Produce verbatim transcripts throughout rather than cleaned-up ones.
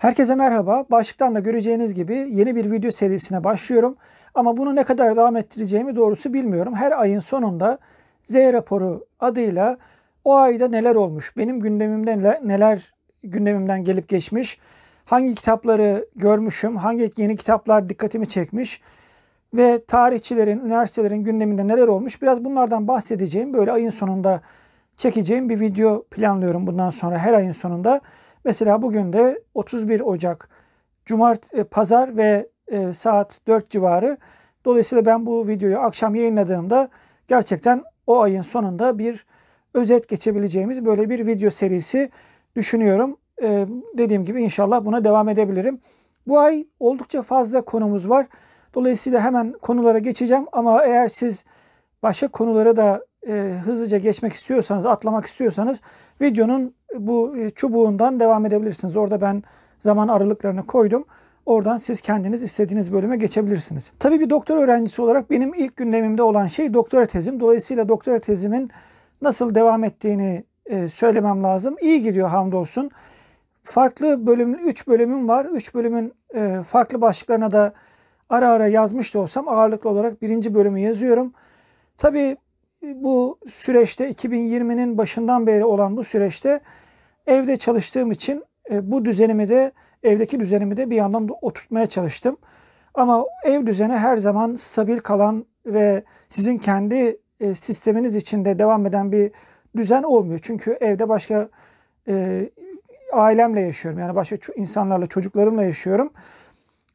Herkese merhaba. Başlıktan da göreceğiniz gibi yeni bir video serisine başlıyorum. Ama bunu ne kadar devam ettireceğimi doğrusu bilmiyorum. Her ayın sonunda Z raporu adıyla o ayda neler olmuş, benim gündemimde neler, neler gündemimden gelip geçmiş, hangi kitapları görmüşüm, hangi yeni kitaplar dikkatimi çekmiş ve tarihçilerin, üniversitelerin gündeminde neler olmuş, biraz bunlardan bahsedeceğim. Böyle ayın sonunda çekeceğim bir video planlıyorum bundan sonra her ayın sonunda. Mesela bugün de otuz bir Ocak, Cumart, Pazar ve e, saat dört civarı. Dolayısıyla ben bu videoyu akşam yayınladığımda gerçekten o ayın sonunda bir özet geçebileceğimiz böyle bir video serisi düşünüyorum. E, dediğim gibi inşallah buna devam edebilirim. Bu ay oldukça fazla konumuz var. Dolayısıyla hemen konulara geçeceğim ama eğer siz başka konulara da e, hızlıca geçmek istiyorsanız, atlamak istiyorsanız videonun bu çubuğundan devam edebilirsiniz. Orada ben zaman aralıklarını koydum. Oradan siz kendiniz istediğiniz bölüme geçebilirsiniz. Tabii bir doktora öğrencisi olarak benim ilk gündemimde olan şey doktora tezim. Dolayısıyla doktora tezimin nasıl devam ettiğini söylemem lazım. İyi gidiyor hamdolsun. Farklı bölüm, üç bölümüm var. üç bölümün farklı başlıklarına da ara ara yazmış da olsam ağırlıklı olarak birinci bölümü yazıyorum. Tabii bu süreçte iki bin yirminin başından beri olan bu süreçte evde çalıştığım için bu düzenimi de evdeki düzenimi de bir yandan da oturtmaya çalıştım. Ama ev düzeni her zaman stabil kalan ve sizin kendi sisteminiz içinde devam eden bir düzen olmuyor. Çünkü evde başka e, ailemle yaşıyorum. Yani başka insanlarla, çocuklarımla yaşıyorum.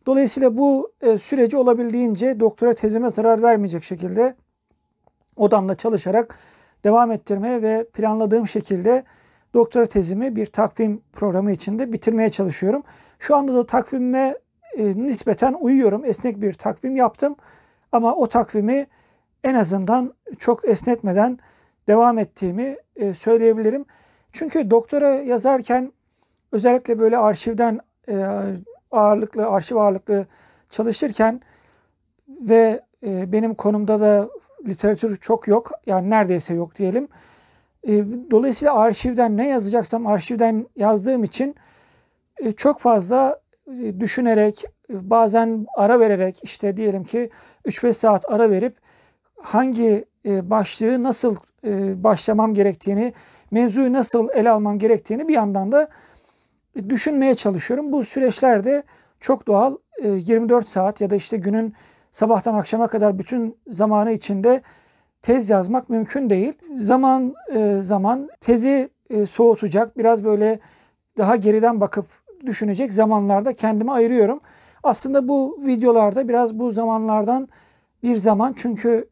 Dolayısıyla bu e, süreci olabildiğince doktora tezime zarar vermeyecek şekilde odamda çalışarak devam ettirmeye ve planladığım şekilde doktora tezimi bir takvim programı içinde bitirmeye çalışıyorum. Şu anda da takvime e, nispeten uyuyorum. Esnek bir takvim yaptım ama o takvimi en azından çok esnetmeden devam ettiğimi e, söyleyebilirim. Çünkü doktora yazarken özellikle böyle arşivden e, ağırlıklı, arşiv ağırlıklı çalışırken ve e, benim konumda da literatür çok yok. Yani neredeyse yok diyelim. Dolayısıyla arşivden ne yazacaksam arşivden yazdığım için çok fazla düşünerek, bazen ara vererek, işte diyelim ki üç beş saat ara verip hangi başlığı nasıl başlamam gerektiğini, mevzuyu nasıl ele almam gerektiğini bir yandan da düşünmeye çalışıyorum. Bu süreçlerde çok doğal yirmi dört saat ya da işte günün sabahtan akşama kadar bütün zamanı içinde tez yazmak mümkün değil. Zaman e, zaman tezi e, soğutacak, biraz böyle daha geriden bakıp düşünecek zamanlarda kendime ayırıyorum. Aslında bu videolarda biraz bu zamanlardan bir zaman, çünkü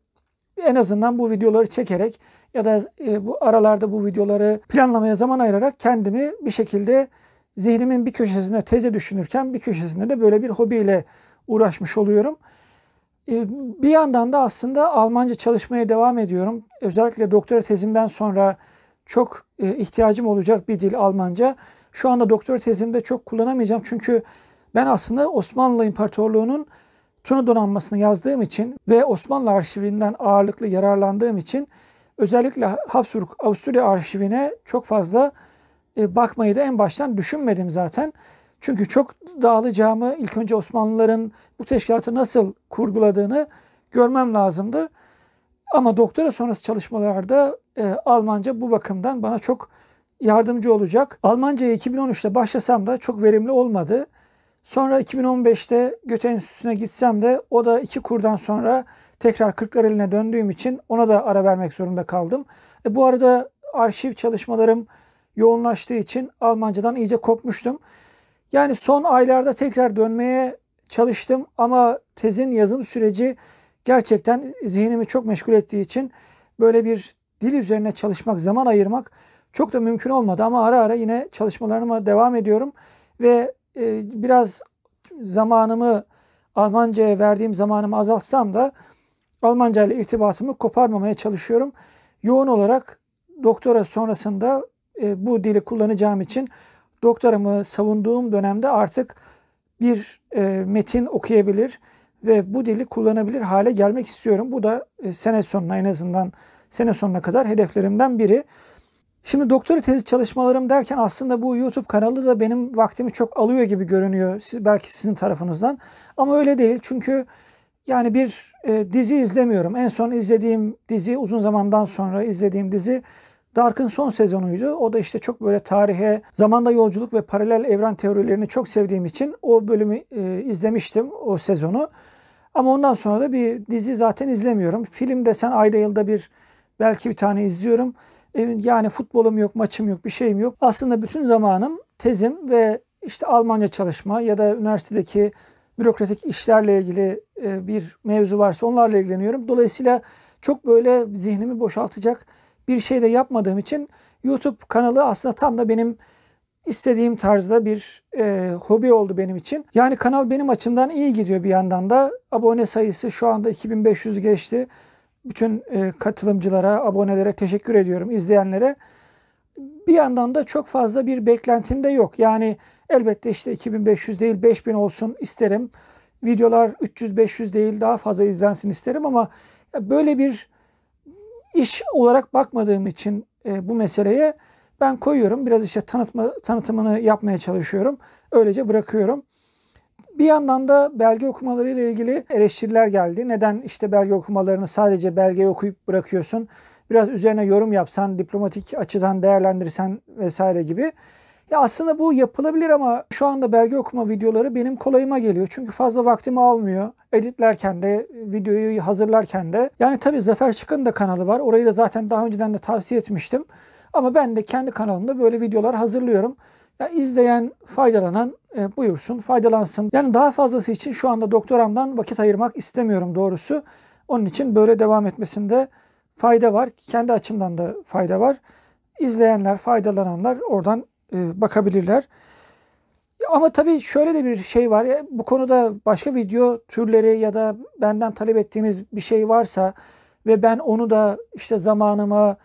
en azından bu videoları çekerek ya da e, bu aralarda bu videoları planlamaya zaman ayırarak kendimi bir şekilde zihnimin bir köşesinde teze düşünürken bir köşesinde de böyle bir hobiyle uğraşmış oluyorum. Bir yandan da aslında Almanca çalışmaya devam ediyorum. Özellikle doktora tezimden sonra çok ihtiyacım olacak bir dil Almanca. Şu anda doktora tezimde çok kullanamayacağım. Çünkü ben aslında Osmanlı İmparatorluğu'nun Tuna Donanması'nı yazdığım için ve Osmanlı arşivinden ağırlıklı yararlandığım için özellikle Habsburg Avusturya arşivine çok fazla bakmayı da en baştan düşünmedim zaten. Çünkü çok dağılacağımı, ilk önce Osmanlıların bu teşkilatı nasıl kurguladığını görmem lazımdı. Ama doktora sonrası çalışmalarda e, Almanca bu bakımdan bana çok yardımcı olacak. Almanca'ya iki bin on üçte başlasam da çok verimli olmadı. Sonra iki bin on beşte Goethe Enstitüsü'ne gitsem de o da iki kurdan sonra tekrar Kırklareli'ne döndüğüm için ona da ara vermek zorunda kaldım. E, bu arada arşiv çalışmalarım yoğunlaştığı için Almanca'dan iyice kopmuştum. Yani son aylarda tekrar dönmeye çalıştım ama tezin yazım süreci gerçekten zihnimi çok meşgul ettiği için böyle bir dil üzerine çalışmak, zaman ayırmak çok da mümkün olmadı. Ama ara ara yine çalışmalarıma devam ediyorum ve biraz zamanımı, Almanca'ya verdiğim zamanımı azaltsam da Almanca ile irtibatımı koparmamaya çalışıyorum. Yoğun olarak doktora sonrasında bu dili kullanacağım için doktoramı savunduğum dönemde artık bir e, metin okuyabilir ve bu dili kullanabilir hale gelmek istiyorum. Bu da e, sene sonuna en azından sene sonuna kadar hedeflerimden biri. Şimdi doktora tezi çalışmalarım derken aslında bu YouTube kanalı da benim vaktimi çok alıyor gibi görünüyor. Siz, belki sizin tarafınızdan. Ama öyle değil. Çünkü yani bir e, dizi izlemiyorum. En son izlediğim dizi, uzun zamandan sonra izlediğim dizi Dark'ın son sezonuydu. O da işte çok böyle tarihe, zamanda yolculuk ve paralel evren teorilerini çok sevdiğim için o bölümü e, izlemiştim, o sezonu. Ama ondan sonra da bir dizi zaten izlemiyorum. Film desen ayda yılda bir belki bir tane izliyorum. Yani futbolum yok, maçım yok, bir şeyim yok. Aslında bütün zamanım tezim ve işte Almanca çalışma ya da üniversitedeki bürokratik işlerle ilgili bir mevzu varsa onlarla ilgileniyorum. Dolayısıyla çok böyle zihnimi boşaltacak bir şey de yapmadığım için YouTube kanalı aslında tam da benim istediğim tarzda bir e, hobi oldu benim için. Yani kanal benim açımdan iyi gidiyor bir yandan da. Abone sayısı şu anda iki bin beş yüzü geçti. Bütün katılımcılara, abonelere teşekkür ediyorum, izleyenlere. Bir yandan da çok fazla bir beklentim de yok. Yani elbette işte iki bin beş yüz değil beş bin olsun isterim. Videolar üç yüz beş yüz değil daha fazla izlensin isterim ama böyle bir iş olarak bakmadığım için bu meseleye ben koyuyorum. Biraz işte tanıtma, tanıtımını yapmaya çalışıyorum. Öylece bırakıyorum. Bir yandan da belge okumaları ile ilgili eleştiriler geldi. Neden işte belge okumalarını sadece belgeyi okuyup bırakıyorsun? Biraz üzerine yorum yapsan, diplomatik açıdan değerlendirsen vesaire gibi. Ya aslında bu yapılabilir ama şu anda belge okuma videoları benim kolayıma geliyor. Çünkü fazla vaktimi almıyor. Editlerken de, videoyu hazırlarken de. Yani tabii Zafer Çıkın da kanalı var. Orayı da zaten daha önceden de tavsiye etmiştim. Ama ben de kendi kanalımda böyle videolar hazırlıyorum. Ya izleyen, faydalanan e, buyursun, faydalansın. Yani daha fazlası için şu anda doktoramdan vakit ayırmak istemiyorum doğrusu. Onun için böyle devam etmesinde fayda var. Kendi açımdan da fayda var. İzleyenler, faydalananlar oradan e, bakabilirler. Ama tabii şöyle de bir şey var. Ya, bu konuda başka video türleri ya da benden talep ettiğiniz bir şey varsa ve ben onu da işte zamanıma,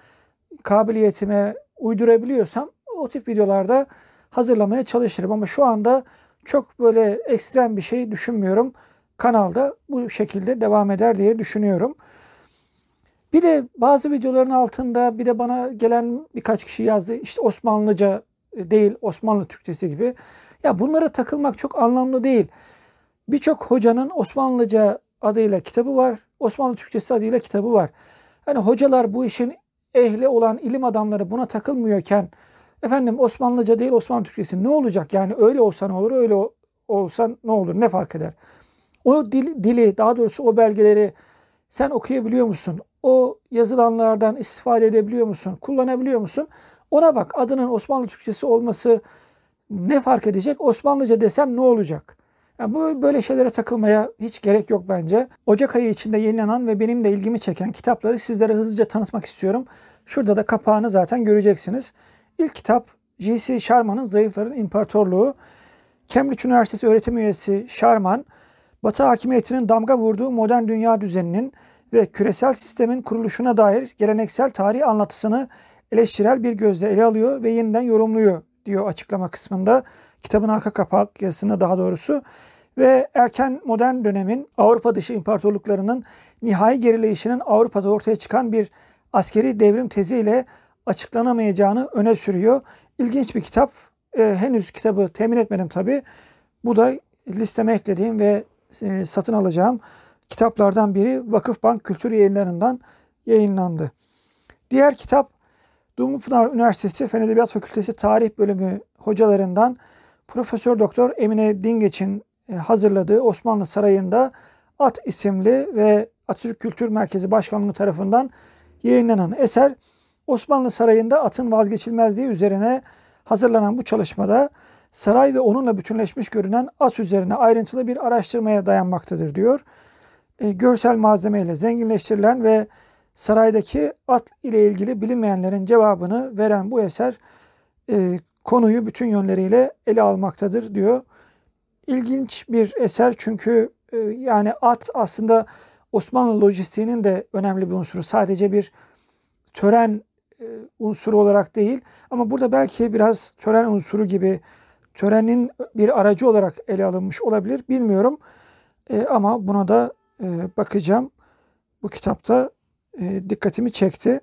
kabiliyetime uydurabiliyorsam o tip videolarda hazırlamaya çalışırım ama şu anda çok böyle ekstrem bir şey düşünmüyorum. Kanalda bu şekilde devam eder diye düşünüyorum. Bir de bazı videoların altında bir de bana gelen birkaç kişi yazdı. İşte Osmanlıca değil, Osmanlı Türkçesi gibi. Ya bunlara takılmak çok anlamlı değil. Birçok hocanın Osmanlıca adıyla kitabı var. Osmanlı Türkçesi adıyla kitabı var. Hani hocalar, bu işin ehli olan ilim adamları buna takılmıyorken efendim Osmanlıca değil Osmanlı Türkçesi ne olacak? Yani öyle olsa ne olur, öyle olsa ne olur, ne fark eder? O dil, dili, daha doğrusu o belgeleri sen okuyabiliyor musun? O yazılanlardan istifade edebiliyor musun? Kullanabiliyor musun? Ona bak, adının Osmanlı Türkçesi olması ne fark edecek? Osmanlıca desem ne olacak? Yani bu böyle şeylere takılmaya hiç gerek yok bence. Ocak ayı içinde yayınlanan ve benim de ilgimi çeken kitapları sizlere hızlıca tanıtmak istiyorum. Şurada da kapağını zaten göreceksiniz. İlk kitap J C Sharman'ın Zayıfların İmparatorluğu. Cambridge Üniversitesi öğretim üyesi Sharman, Batı hakimiyetinin damga vurduğu modern dünya düzeninin ve küresel sistemin kuruluşuna dair geleneksel tarih anlatısını eleştirel bir gözle ele alıyor ve yeniden yorumluyor diyor açıklama kısmında. Kitabın arka kapak yazısında daha doğrusu. Ve erken modern dönemin Avrupa dışı imparatorluklarının nihai gerileyişinin Avrupa'da ortaya çıkan bir askeri devrim teziyle açıklanamayacağını öne sürüyor. İlginç bir kitap. Ee, henüz kitabı temin etmedim tabii. Bu da listeme eklediğim ve e, satın alacağım kitaplardan biri. Vakıfbank Kültür Yayınları'ndan yayınlandı. Diğer kitap Dumlupınar Üniversitesi Fen Edebiyat Fakültesi Tarih Bölümü hocalarından Profesör Doktor Emine Dingeç'in hazırladığı Osmanlı Sarayı'nda At isimli ve Atatürk Kültür Merkezi Başkanlığı tarafından yayınlanan eser, Osmanlı Sarayı'nda atın vazgeçilmezliği üzerine hazırlanan bu çalışmada saray ve onunla bütünleşmiş görünen at üzerine ayrıntılı bir araştırmaya dayanmaktadır diyor. E, görsel malzemeyle zenginleştirilen ve saraydaki at ile ilgili bilinmeyenlerin cevabını veren bu eser e, konuyu bütün yönleriyle ele almaktadır diyor. İlginç bir eser çünkü e, yani at aslında Osmanlı lojistiğinin de önemli bir unsuru. Sadece bir tören unsuru olarak değil ama burada belki biraz tören unsuru gibi, törenin bir aracı olarak ele alınmış olabilir, bilmiyorum. E, ama buna da e, bakacağım. Bu kitapta e, dikkatimi çekti.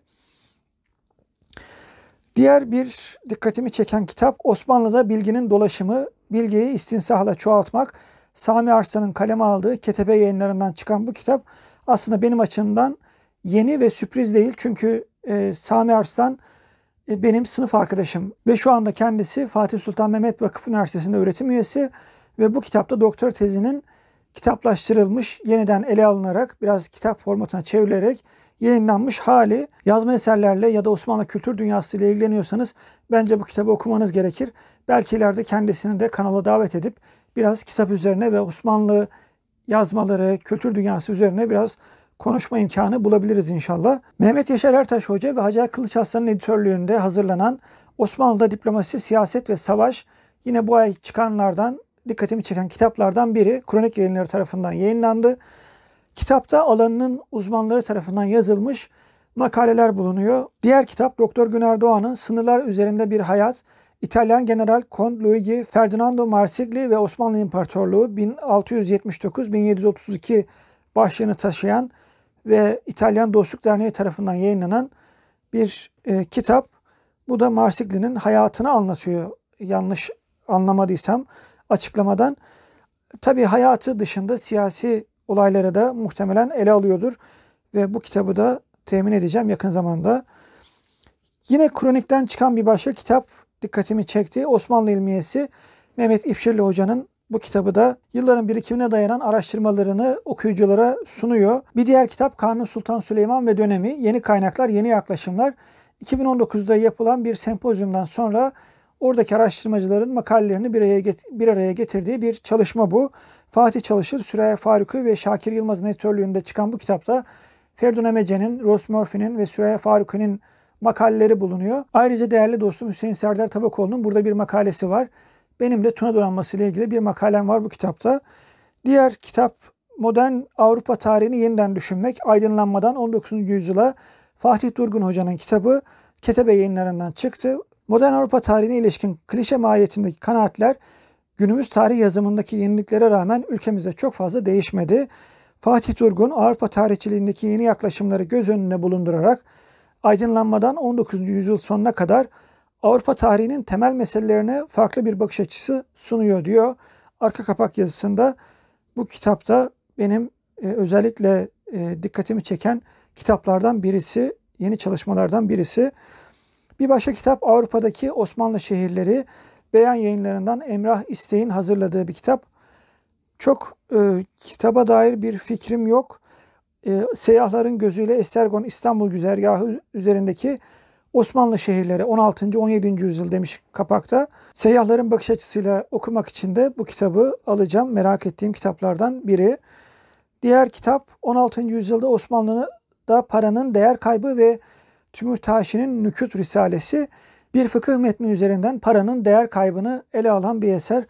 Diğer bir dikkatimi çeken kitap Osmanlı'da Bilginin Dolaşımı, Bilgiyi İstinsahla Çoğaltmak. Sami Arslan'ın kaleme aldığı Ketebe yayınlarından çıkan bu kitap aslında benim açımdan yeni ve sürpriz değil. Çünkü e, Sami Arslan e, benim sınıf arkadaşım ve şu anda kendisi Fatih Sultan Mehmet Vakıf Üniversitesi'nde öğretim üyesi ve bu kitapta doktor tezinin kitaplaştırılmış, yeniden ele alınarak, biraz kitap formatına çevrilerek yayınlanmış hali. Yazma eserlerle ya da Osmanlı kültür dünyası ile ilgileniyorsanız bence bu kitabı okumanız gerekir. Belki ileride kendisini de kanala davet edip biraz kitap üzerine ve Osmanlı yazmaları, kültür dünyası üzerine biraz konuşma imkanı bulabiliriz inşallah. Mehmet Yeşer Ertaş Hoca ve Hacer Kılıç Aslan'ın editörlüğünde hazırlanan Osmanlı'da Diplomasi, Siyaset ve Savaş, yine bu ay çıkanlardan, dikkatimi çeken kitaplardan biri. Kronik yayınları tarafından yayınlandı. Kitapta alanının uzmanları tarafından yazılmış makaleler bulunuyor. Diğer kitap Doktor Güner Doğan'ın Sınırlar Üzerinde Bir Hayat, İtalyan General Con Luigi Ferdinando Marsigli ve Osmanlı İmparatorluğu bin altı yüz yetmiş dokuz bin yedi yüz otuz iki başlığını taşıyan ve İtalyan Dostluk Derneği tarafından yayınlanan bir e, kitap. Bu da Marsigli'nin hayatını anlatıyor, yanlış anlamadıysam açıklamadan. Tabii hayatı dışında siyasi olayları da muhtemelen ele alıyordur ve bu kitabı da temin edeceğim yakın zamanda. Yine Kronik'ten çıkan bir başka kitap dikkatimi çekti. Osmanlı İlmiyesi, Mehmet İpşirli Hoca'nın bu kitabı da yılların birikimine dayanan araştırmalarını okuyuculara sunuyor. Bir diğer kitap Kanuni Sultan Süleyman ve Dönemi, Yeni Kaynaklar, Yeni Yaklaşımlar. iki bin on dokuzda yapılan bir sempozyumdan sonra oradaki araştırmacıların makalelerini bir araya, get bir araya getirdiği bir çalışma bu. Fatih Çalışır, Süreyya Farukcu ve Şakir Yılmaz'ın editörlüğünde çıkan bu kitapta Ferdun Emece'nin, Ross Murphy'nin ve Süreyya Farukcu'nun makaleleri bulunuyor. Ayrıca değerli dostum Hüseyin Serdar Tabakoğlu'nun burada bir makalesi var. Benim de Tuna donanması ile ilgili bir makalem var bu kitapta. Diğer kitap Modern Avrupa Tarihini Yeniden Düşünmek, Aydınlanmadan on dokuzuncu yüzyıla, Fatih Durgun Hoca'nın kitabı. Ketebe yayınlarından çıktı. Modern Avrupa tarihine ilişkin klişe mahiyetindeki kanaatler günümüz tarih yazımındaki yeniliklere rağmen ülkemizde çok fazla değişmedi. Fatih Durgun Avrupa tarihçiliğindeki yeni yaklaşımları göz önüne bulundurarak aydınlanmadan on dokuzuncu yüzyıl sonuna kadar Avrupa tarihinin temel meselelerine farklı bir bakış açısı sunuyor diyor. Arka kapak yazısında bu kitapta benim e, özellikle e, dikkatimi çeken kitaplardan birisi, yeni çalışmalardan birisi. Bir başka kitap Avrupa'daki Osmanlı Şehirleri, Beyan yayınlarından Emrah İsteğin hazırladığı bir kitap. Çok e, kitaba dair bir fikrim yok. E, seyyahların gözüyle Estergon İstanbul güzergahı üzerindeki Osmanlı şehirleri on altıncı on yedinci yüzyıl demiş kapakta. Seyyahların bakış açısıyla okumak için de bu kitabı alacağım. Merak ettiğim kitaplardan biri. Diğer kitap on altıncı yüzyılda Osmanlı'da paranın değer kaybı ve Tümürtaşi'nin Nükut Risalesi, bir fıkıh metni üzerinden paranın değer kaybını ele alan bir eser.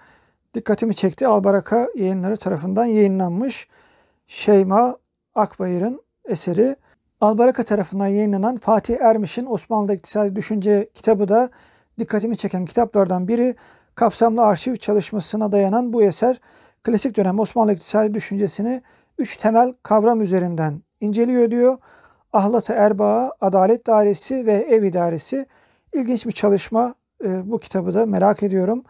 Dikkatimi çekti. Albaraka yayınları tarafından yayınlanmış Şeyma Akbayır'ın eseri. Albaraka tarafından yayınlanan Fatih Ermiş'in Osmanlı'da İktisadi Düşünce kitabı da dikkatimi çeken kitaplardan biri. Kapsamlı arşiv çalışmasına dayanan bu eser, klasik dönem Osmanlı İktisadi Düşüncesini üç temel kavram üzerinden inceliyor diyor. Ahlat-ı Erba'a, Adalet Dairesi ve Ev İdaresi. İlginç bir çalışma. E, bu kitabı da merak ediyorum.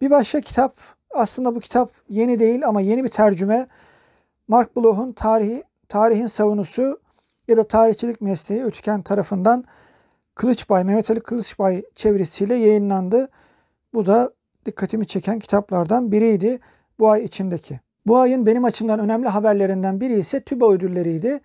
Bir başka kitap, aslında bu kitap yeni değil ama yeni bir tercüme. Mark Bloch'un Tarihi, Tarihin Savunusu ya da Tarihçilik Mesleği, Ötüken tarafından Kılıçbay, Mehmet Ali Kılıçbay çevirisiyle yayınlandı. Bu da dikkatimi çeken kitaplardan biriydi bu ay içindeki. Bu ayın benim açımdan önemli haberlerinden biri ise TÜBA ödülleriydi.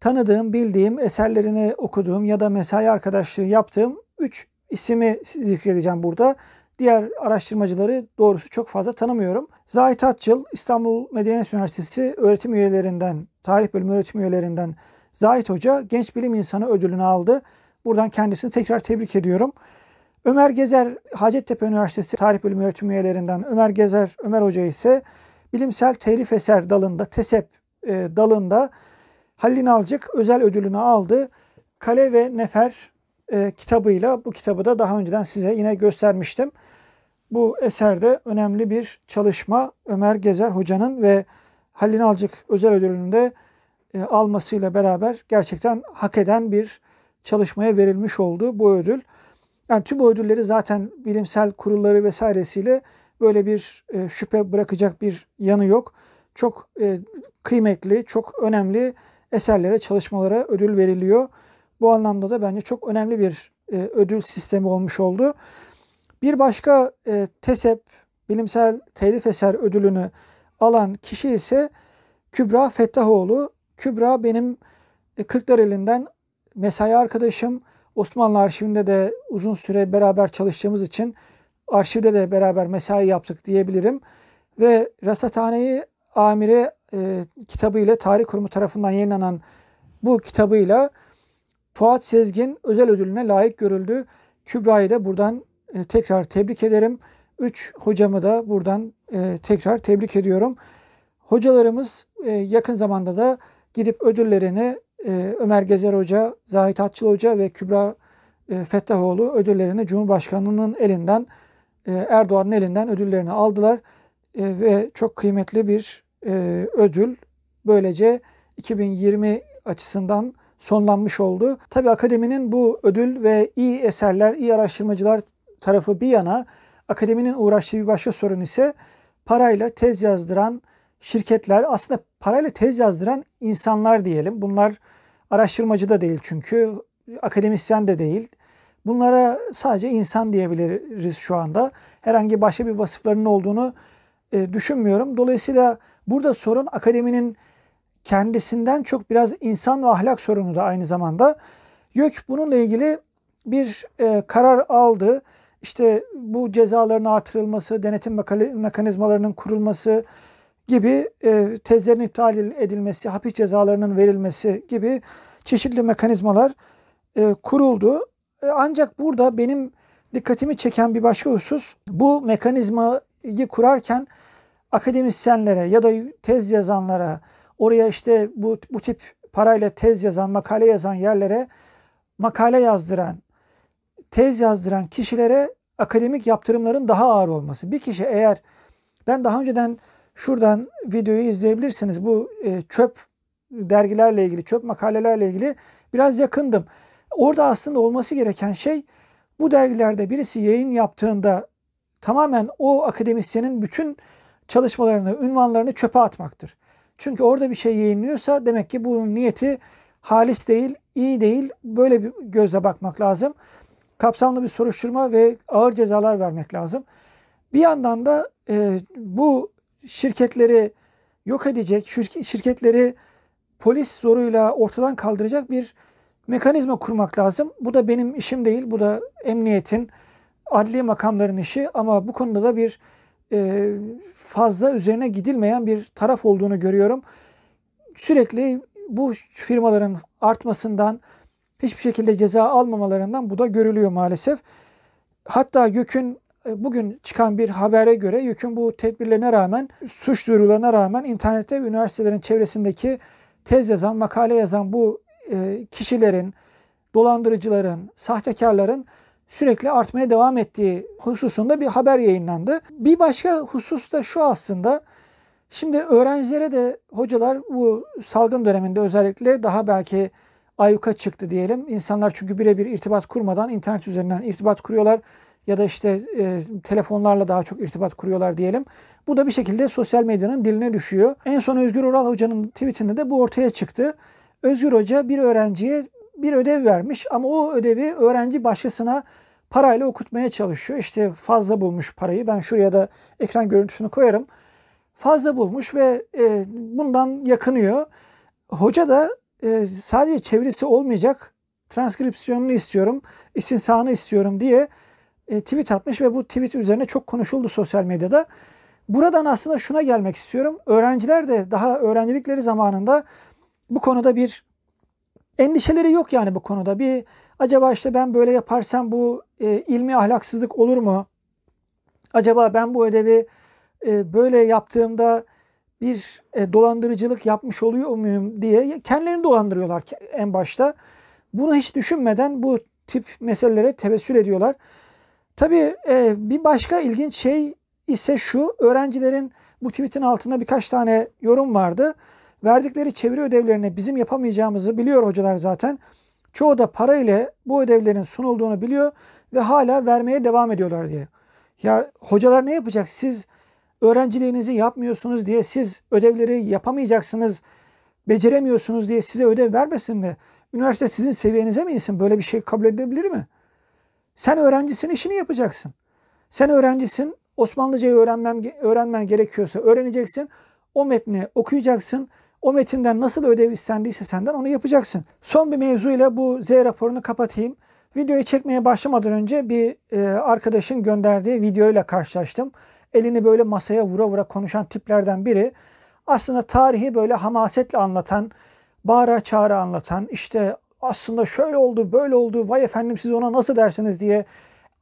Tanıdığım, bildiğim, eserlerini okuduğum ya da mesai arkadaşlığı yaptığım üç ismi zikredeceğim burada. Diğer araştırmacıları doğrusu çok fazla tanımıyorum. Zahit Atçıl, İstanbul Medeniyet Üniversitesi öğretim üyelerinden, tarih bölümü öğretim üyelerinden Zahit Hoca Genç Bilim İnsanı ödülünü aldı. Buradan kendisini tekrar tebrik ediyorum. Ömer Gezer, Hacettepe Üniversitesi tarih bölümü öğretim üyelerinden Ömer Gezer, Ömer Hoca ise bilimsel telif eser dalında, TESEP e, dalında Halil İnalcık özel ödülünü aldı. Kale ve Nefer e, kitabıyla, bu kitabı da daha önceden size yine göstermiştim. Bu eserde önemli bir çalışma Ömer Gezer Hoca'nın ve Halil İnalcık özel ödülünü de e, almasıyla beraber gerçekten hak eden bir çalışmaya verilmiş oldu bu ödül. Yani TÜBA ödülleri zaten bilimsel kurulları vesairesiyle böyle bir e, şüphe bırakacak bir yanı yok. Çok e, kıymetli, çok önemli eserlere, çalışmalara ödül veriliyor. Bu anlamda da bence çok önemli bir e, ödül sistemi olmuş oldu. Bir başka e, TESEP, bilimsel telif eser ödülünü alan kişi ise Kübra Fettahoğlu. Kübra benim e, Kırklareli'nden mesai arkadaşım. Osmanlı Arşivinde de uzun süre beraber çalıştığımız için arşivde de beraber mesai yaptık diyebilirim. Ve Rasathane-i Amire e, kitabı ile Tarih Kurumu tarafından yayınlanan bu kitabıyla Fuat Sezgin özel ödülüne layık görüldü. Kübra'yı da buradan e, tekrar tebrik ederim. Üç hocamı da buradan e, tekrar tebrik ediyorum. Hocalarımız e, yakın zamanda da gidip ödüllerini e, Ömer Gezer Hoca, Zahit Atçıl Hoca ve Kübra e, Fettahoğlu ödüllerini Cumhurbaşkanlığı'nın elinden, e, Erdoğan'ın elinden ödüllerini aldılar. E, ve çok kıymetli bir e, ödül. Böylece iki bin yirmi açısından sonlanmış oldu. Tabii akademinin bu ödül ve iyi eserler, iyi araştırmacılar tarafı bir yana, akademinin uğraştığı bir başka sorun ise parayla tez yazdıran şirketler, aslında parayla tez yazdıran insanlar diyelim. Bunlar araştırmacı da değil çünkü, akademisyen de değil. Bunlara sadece insan diyebiliriz şu anda. Herhangi başka bir vasıflarının olduğunu e, düşünmüyorum. Dolayısıyla burada sorun akademinin kendisinden çok biraz insan ve ahlak sorunu da aynı zamanda. YÖK bununla ilgili bir e, karar aldı. İşte bu cezaların artırılması, denetim mekanizmalarının kurulması gibi, e, tezlerin iptal edilmesi, hapis cezalarının verilmesi gibi çeşitli mekanizmalar e, kuruldu. E, ancak burada benim dikkatimi çeken bir başka husus, bu mekanizmayı kurarken akademisyenlere ya da tez yazanlara, oraya işte bu, bu tip parayla tez yazan, makale yazan yerlere makale yazdıran, tez yazdıran kişilere akademik yaptırımların daha ağır olması. Bir kişi eğer, ben daha önceden şuradan videoyu izleyebilirsiniz, bu e, çöp dergilerle ilgili, çöp makalelerle ilgili biraz yakındım. Orada aslında olması gereken şey, bu dergilerde birisi yayın yaptığında tamamen o akademisyenin bütün çalışmalarını, ünvanlarını çöpe atmaktır. Çünkü orada bir şey yayınlıyorsa demek ki bunun niyeti halis değil, iyi değil. Böyle bir gözle bakmak lazım. Kapsamlı bir soruşturma ve ağır cezalar vermek lazım. Bir yandan da e, bu şirketleri yok edecek, şirketleri polis zoruyla ortadan kaldıracak bir mekanizma kurmak lazım. Bu da benim işim değil. Bu da emniyetin, adli makamların işi, ama bu konuda da bir e, fazla üzerine gidilmeyen bir taraf olduğunu görüyorum. Sürekli bu firmaların artmasından, hiçbir şekilde ceza almamalarından bu da görülüyor maalesef. Hatta YÖK'ün bugün çıkan bir habere göre, YÖK'ün bu tedbirlerine rağmen, suç duyurularına rağmen, internette ve üniversitelerin çevresindeki tez yazan, makale yazan bu kişilerin, dolandırıcıların, sahtekarların sürekli artmaya devam ettiği hususunda bir haber yayınlandı. Bir başka husus da şu aslında. Şimdi öğrencilere de hocalar bu salgın döneminde özellikle daha belki ayyuka çıktı diyelim. İnsanlar çünkü birebir irtibat kurmadan internet üzerinden irtibat kuruyorlar ya da işte e, telefonlarla daha çok irtibat kuruyorlar diyelim. Bu da bir şekilde sosyal medyanın diline düşüyor. En son Özgür Oral Hoca'nın tweetinde de bu ortaya çıktı. Özgür Hoca bir öğrenciye bir ödev vermiş ama o ödevi öğrenci başkasına parayla okutmaya çalışıyor. İşte fazla bulmuş parayı. Ben şuraya da ekran görüntüsünü koyarım. Fazla bulmuş ve e, bundan yakınıyor. Hoca da e, sadece çevirisi olmayacak, transkripsiyonunu istiyorum, istinsanı istiyorum diye e, tweet atmış ve bu tweet üzerine çok konuşuldu sosyal medyada. Buradan aslında şuna gelmek istiyorum. Öğrenciler de daha öğrencilikleri zamanında bu konuda bir endişeleri yok, yani bu konuda bir acaba işte ben böyle yaparsam bu e, ilmi ahlaksızlık olur mu? Acaba ben bu ödevi e, böyle yaptığımda bir e, dolandırıcılık yapmış oluyor muyum diye kendilerini dolandırıyorlar en başta. Bunu hiç düşünmeden bu tip meselelere tevessül ediyorlar. Tabii e, bir başka ilginç şey ise şu, öğrencilerin bu tweetin altında birkaç tane yorum vardı. Verdikleri çeviri ödevlerine bizim yapamayacağımızı biliyor hocalar zaten. Çoğu da para ile bu ödevlerin sunulduğunu biliyor ve hala vermeye devam ediyorlar diye. Ya hocalar ne yapacak? Siz öğrenciliğinizi yapmıyorsunuz diye, siz ödevleri yapamayacaksınız, beceremiyorsunuz diye size ödev vermesin mi? Üniversite sizin seviyenize mi insin? Böyle bir şey kabul edilebilir mi? Sen öğrencisin, işini yapacaksın. Sen öğrencisin, Osmanlıcayı öğrenmem, öğrenmen gerekiyorsa öğreneceksin. O metni okuyacaksın. O metinden nasıl ödev istendiyse senden onu yapacaksın. Son bir mevzuyla bu Z raporunu kapatayım. Videoyu çekmeye başlamadan önce bir e, arkadaşın gönderdiği videoyla karşılaştım. Elini böyle masaya vura vura konuşan tiplerden biri. Aslında tarihi böyle hamasetle anlatan, bağıra çağıra anlatan, işte aslında şöyle oldu, böyle oldu, vay efendim siz ona nasıl dersiniz diye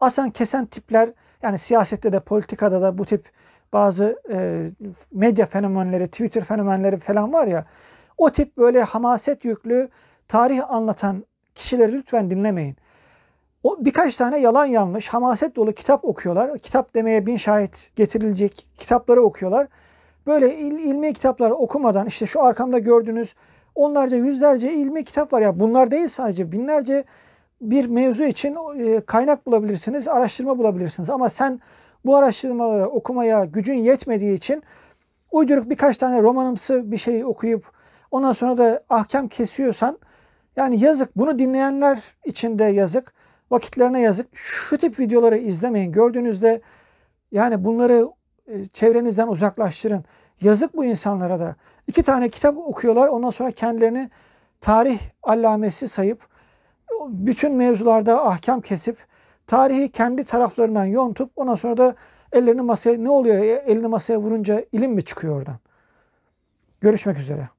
asan kesen tipler, yani siyasette de politikada da bu tip bazı e, medya fenomenleri, Twitter fenomenleri falan var ya, o tip böyle hamaset yüklü tarih anlatan kişileri lütfen dinlemeyin. O birkaç tane yalan yanlış, hamaset dolu kitap okuyorlar. Kitap demeye bin şahit getirilecek kitapları okuyorlar. Böyle il, ilmi kitapları okumadan, işte şu arkamda gördüğünüz onlarca, yüzlerce ilmi kitap var ya, bunlar değil sadece, binlerce bir mevzu için kaynak bulabilirsiniz, araştırma bulabilirsiniz. Ama sen bu araştırmaları okumaya gücün yetmediği için uyduruk birkaç tane romanımsı bir şey okuyup ondan sonra da ahkam kesiyorsan, yani yazık, bunu dinleyenler için de yazık, vakitlerine yazık. Şu tip videoları izlemeyin. Gördüğünüzde yani bunları çevrenizden uzaklaştırın. Yazık bu insanlara da. İki tane kitap okuyorlar, ondan sonra kendilerini tarih allamesi sayıp bütün mevzularda ahkam kesip tarihi kendi taraflarından yontup ondan sonra da ellerini masaya, ne oluyor elini masaya vurunca ilim mi çıkıyor oradan? Görüşmek üzere.